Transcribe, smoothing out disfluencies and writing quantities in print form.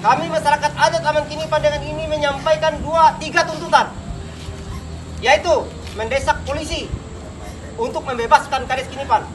Kami masyarakat adat Laman Kinipan dengan ini menyampaikan 3 tuntutan, yaitu mendesak polisi untuk membebaskan Kades Kinipan.